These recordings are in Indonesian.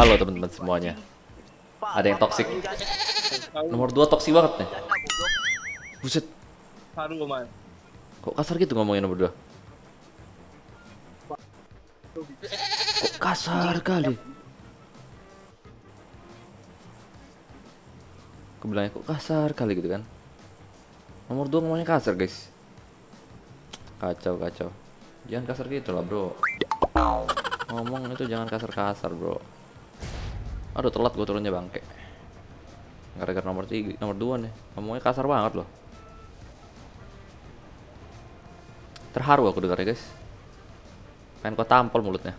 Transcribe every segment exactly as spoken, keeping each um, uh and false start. Halo teman-teman semuanya. Ada yang toksik. Nomor dua toksik banget nih. Buset. Kok kasar gitu ngomongin nomor dua? Kok kasar kali? Kebilangnya kok kasar kali gitu kan? Nomor dua ngomongnya kasar guys. Kacau kacau. Jangan kasar gitu lah bro. Ngomong itu jangan kasar-kasar bro. Aduh telat gue turunnya bangke. Gara-gara nomor tiga, nomor dua nih. Ngomongnya kasar banget loh. Terharu aku dengarnya guys. Pengen kau tampol mulutnya.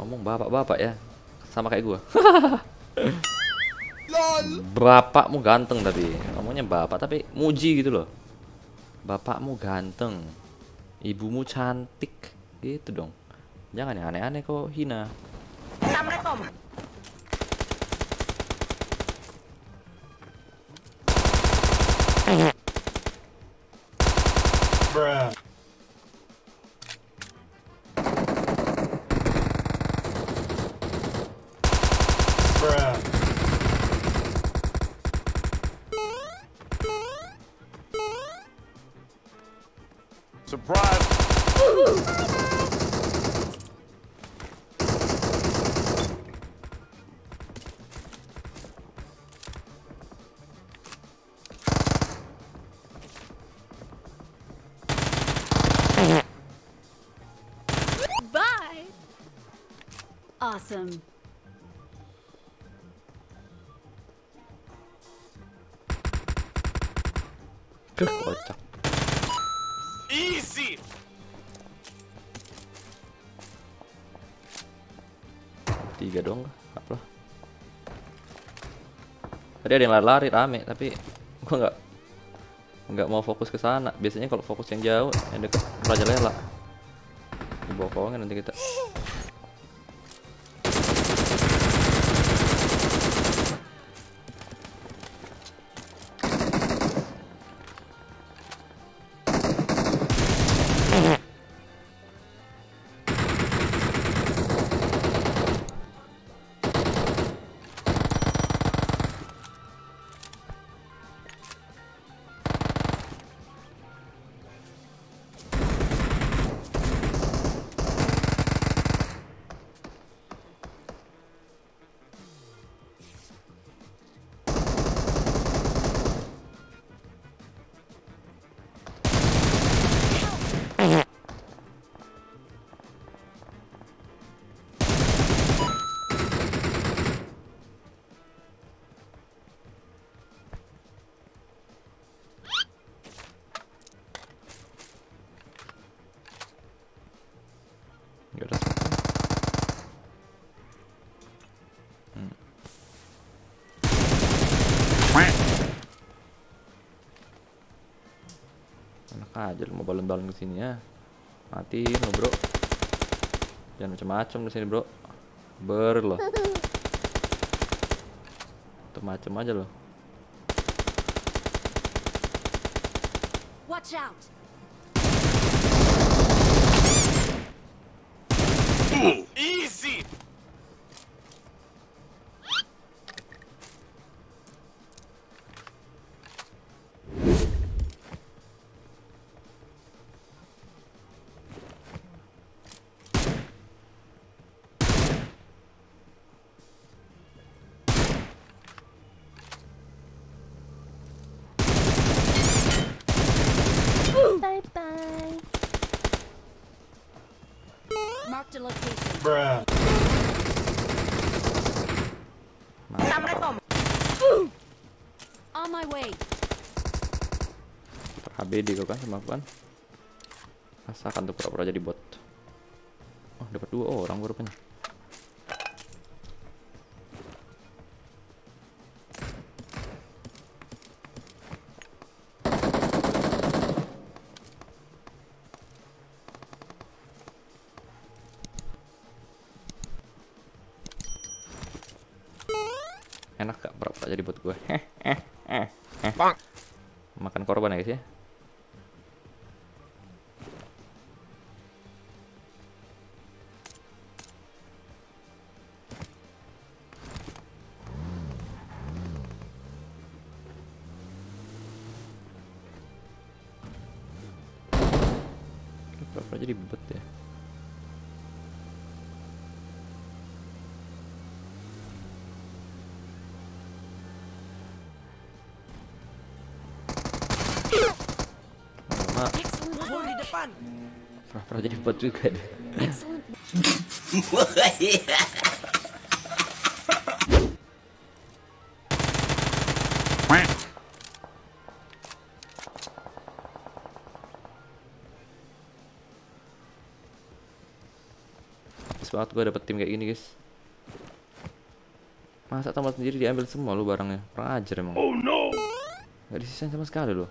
Ngomong bapak-bapak ya, sama kayak gua. Bapakmu ganteng tadi. Ngomongnya bapak tapi muji gitu loh. Bapakmu ganteng, ibumu cantik, gitu dong. Jangan yang aneh-aneh kok hina. Assalamualaikum. Bruh. Surprise! Bye! Awesome. Good work. Easy. Tiga dong, apa? Tadi ada yang lari-lari rame, tapi gua nggak nggak mau fokus ke sana. Biasanya kalau fokus yang jauh, yang dekat merajalela. Dibokongin nanti kita. Aja lu mau balon-balon kesini ya, mati lo bro, jangan macam-macam di sini bro, ber lo, tuh macam aja lo. Watch out. Easy. H B D kau kan sama aku kan. Rasakan tuh pura-pura jadi bot. Oh dapat dua orang gua rupanya. Enak gak pura-pura jadi bot gue? Heh eh eh eh. Makan korban ya guys ya. Kenapa jadi bot ya? Pernah-pernah jadi bot juga deh. Pas banget gue dapet tim kayak gini guys. Masa tempat sendiri diambil semua lu barangnya. Kurang ajar emang. Oh no. Gak disisain sama sekali loh.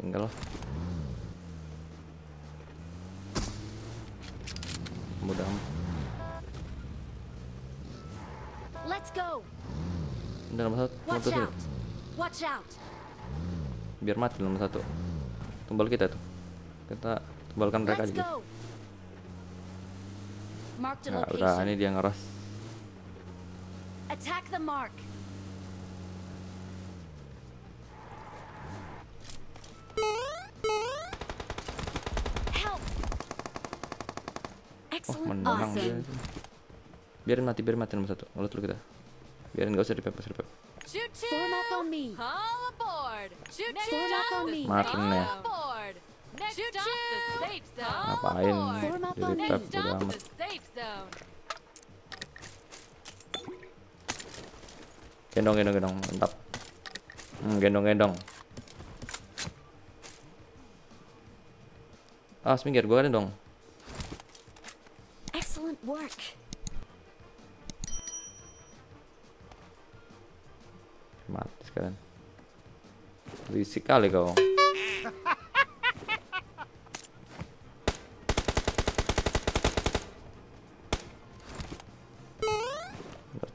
Tinggal loh. Mudah. Let's go. Nomor satu. Watch out. Watch out. Biar mati nomor satu. Tumbal kita tuh. Kita tumbalkan mereka aja. Nah, udah ini dia ngeras. Attack the mark. Oh, menang dia. Biarin mati, biarin mati nomor satu. Ngelut dulu kita. Biarin, gak usah dipepes, dipepes. Martin ya. Ngapain? Diripep, udah amat. Gendong, gendong, gendong. Mantap. Hmm, gendong, gendong. Ah, seminggir, gue kan dong. Excellent work. Mati sekarang. Berisik kali kau.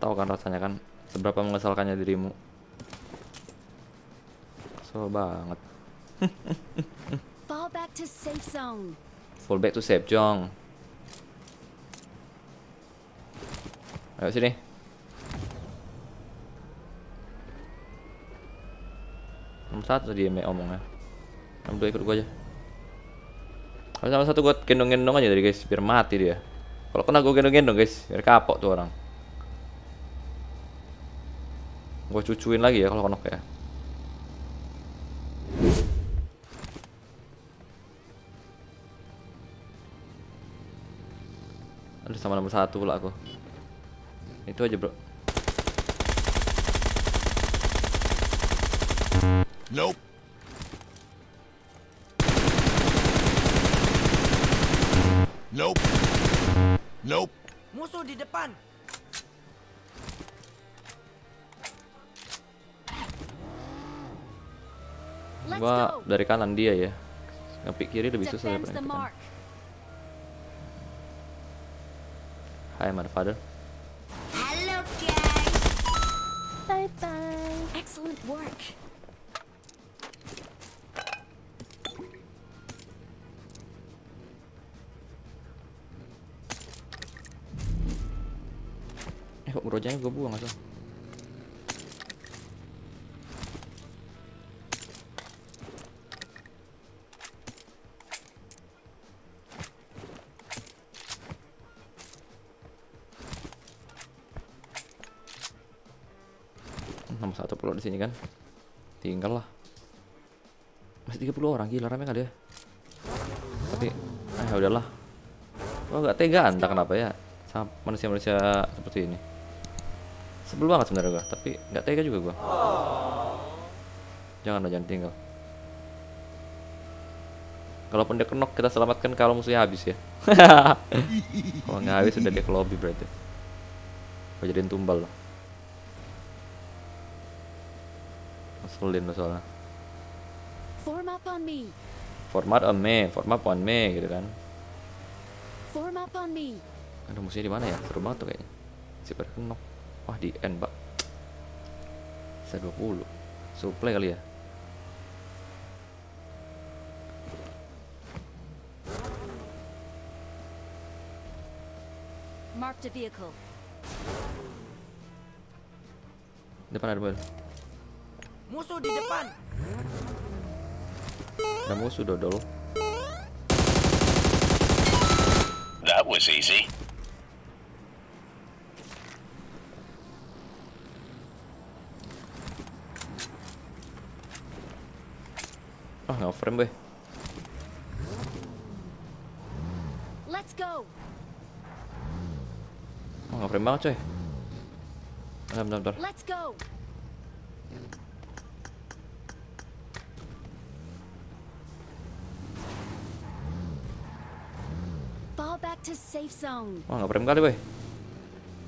Tahu kan rasanya kan seberapa mengesalkannya dirimu. Kesel banget. Fall back to safe zone. Fall back to safe zone. Ayo sini. Nomor satu dia omongnya. Ambil ikut gua aja. Kalau sama satu gua gendong-gendong aja dari guys, biar mati dia. Kalau kena gua gendong-gendong guys, biar kapok tuh orang. Gua cucuin lagi ya kalau kena ya. Aduh sama nomor satu pula aku. Itu aja, bro. Nope. Nope. Nope. Musuh di depan. Gua dari kanan dia ya. Ngepik kiri lebih susah daripada kanan. Hai, motherfucker. Excellent work. Eh kok gerojanya gue buang asal. Nomor satu puluh di sini kan, tinggal lah. Masih tiga puluh orang, gila rame kali ya. Tapi, ah ya udahlah. Wah gak tega entah kenapa ya, sama manusia-manusia seperti ini. Sebel banget sebenarnya gua, tapi gak tega juga gua. Jangan lah, jangan tinggal. Kalaupun dia knock kita selamatkan kalau musuhnya habis ya. Kalau nggak habis sudah dia ke lobby berarti. Gua jadiin tumbal loh. Ngeselin lo soalnya. Form up on me. Format on me, form up on me gitu kan. Form up on me. Aduh musuhnya di mana ya? Seru banget tuh kayaknya. Si berkenok. Wah di end bak. seratus dua puluh. Supply kali ya. Marked a vehicle. Depan ada bel. Musuh di depan. Ada musuh dodol. That was easy. Ah, nggak frame, boy. Let's go. Oh, nggak frame banget, coy. Bentar, bentar, bentar. Let's go. Fall back to safe zone. Wah, nggak frame kali, boy.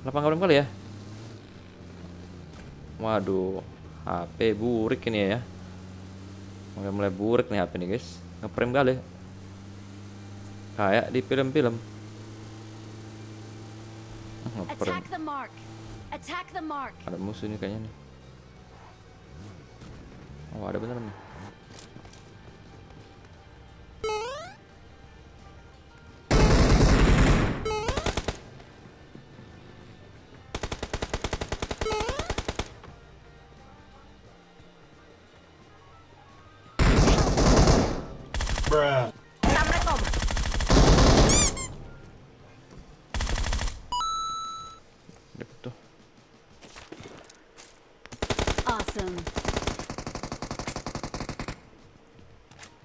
Kenapa nggak frame kali ya? Waduh, H P burik ini ya. Mulai-mulai burik nih H P nih, guys. Nggak frame kali. Kayak di film-film. Attack the mark. Attack the mark. Ada musuh nih kayaknya nih. Oh, ada beneran nih. Bruh.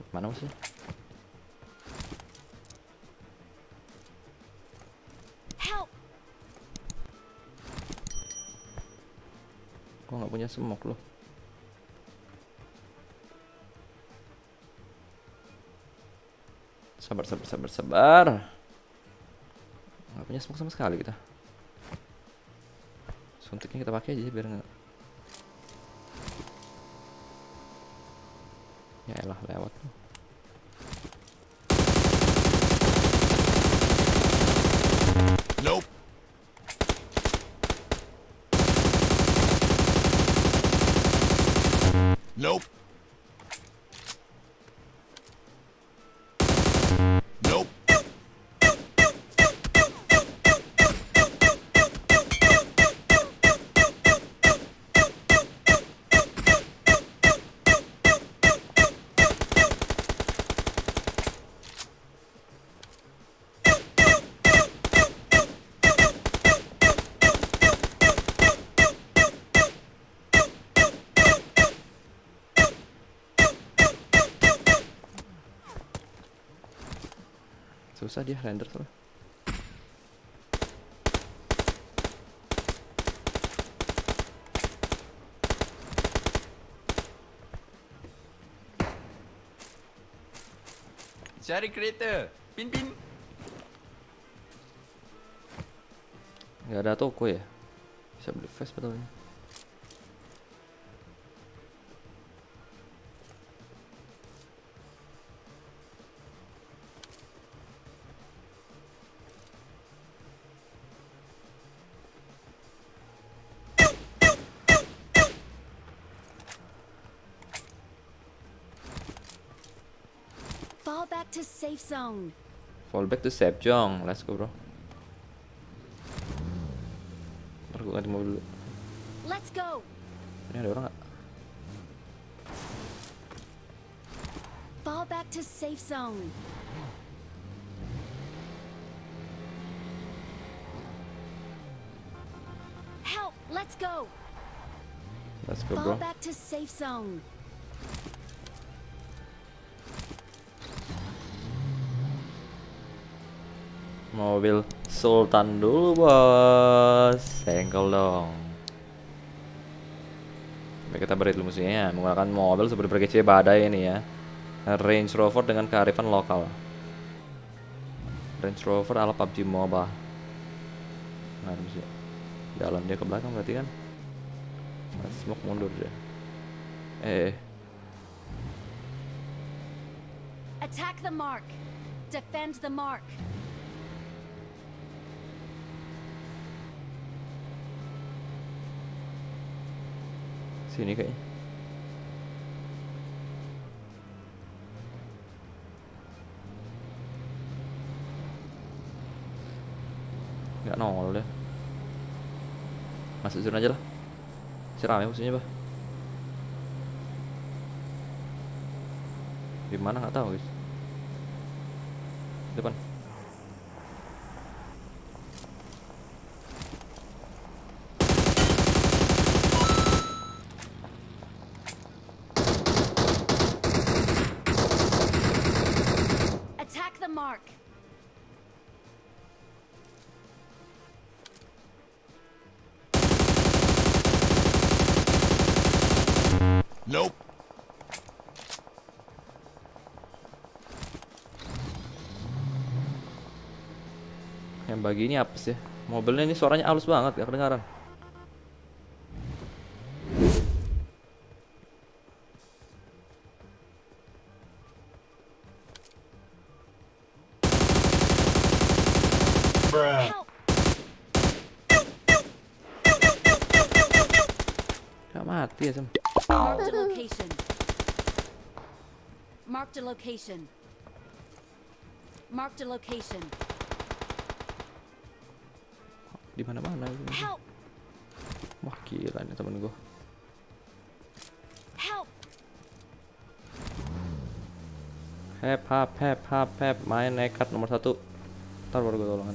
Mana sih? Help. Kok nggak punya semok loh? Sabar, sabar, sabar, sabar. Nggak punya semok sama sekali kita. Suntiknya kita pakai aja biar nggak. Yaelah lewat. Nope. Nope. Nope. Susah dia render soalnya. Cari kereta. Pin pin. Enggak ada toko ya. Bisa beli face betulnya. Fall back to safe zone. Fall back to safe zone. Let's go, bro. Ntar gue ganti mobil dulu. Let's go. Ini ada orang nggak? Fall back to safe zone. Help. Let's go. Let's go, bro. Fall back to safe zone. Mobil Sultan dulu, bos. Sengkel dong. Baik, kita beri dulu musuhnya. Menggunakan mobil seperti berkece badai ini ya. Range Rover dengan kearifan lokal. Range Rover ala P U B G Mobile. Nah, musuh. Jalan dia ke belakang berarti kan. Smoke mundur dia. Eh. Attack the mark. Defend the mark. Sini kayaknya. Gak nol deh. Masuk zona aja lah. Siram ya musuhnya, Pak. Di mana enggak tahu, guys. Depan. Attack the mark. Nope. Yang bagi ini apa sih? Mobilnya ini suaranya halus banget, gak kedengaran. Gak mati ya, Sam. Marked a location. Marked a location. Marked a location. Di mana-mana ini. Wah, gila nih temen gue. Hep, hap, hep, hap, hep. Main nekat nomor satu. Ntar baru gue tolongan.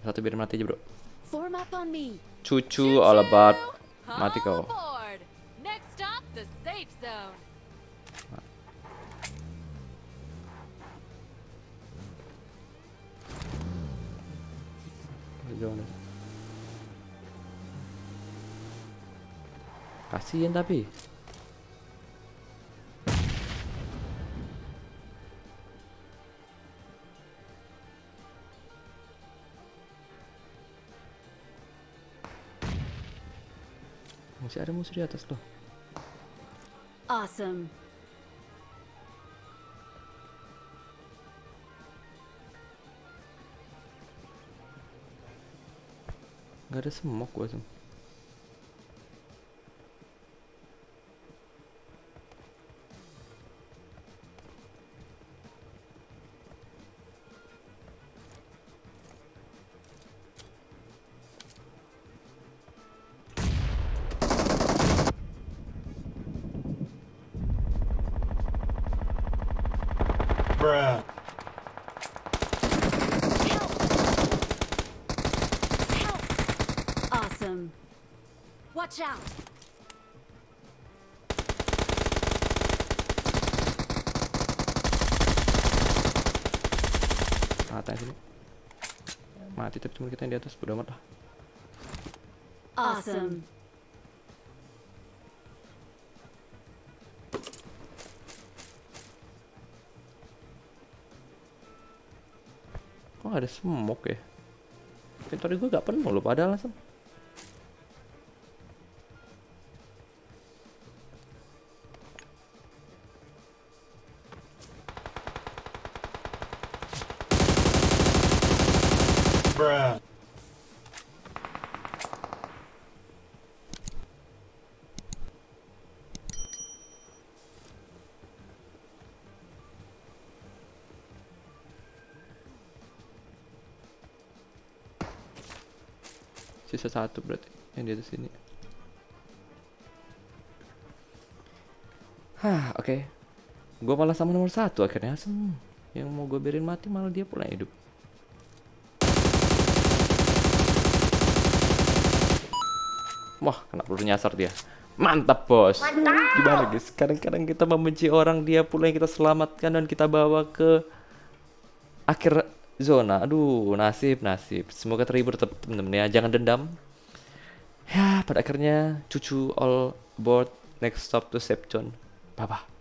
Satu biar mati aja, bro. Cucu all about. Mati kau. Kasihan tapi. Masih ada musuh di atas loh. Awesome. Gak ada smoke gue tuh. Bruh. Help. Help. Awesome. Watch out. Mati sini. Mati tapi cuma kita yang di atas, bodo amat lah. Awesome. Kok ada smoke ya? Inventory gue gak penuh loh, padahal langsung. Bruh. Sisa satu berarti yang di atas sini. Hah, oke. Okay. Gue malah sama nomor satu akhirnya. Asem. Yang mau gue biarin mati malah dia pula hidup. Wah, kena peluru nyasar dia. Mantap bos. Mantap. Gimana guys? Kadang-kadang kita membenci orang, dia pula yang kita selamatkan dan kita bawa ke akhir zona. Aduh, nasib, nasib. Semoga terhibur temen-temen ya. Jangan dendam. Ya, pada akhirnya cucu all board next stop to Septon. Bye-bye.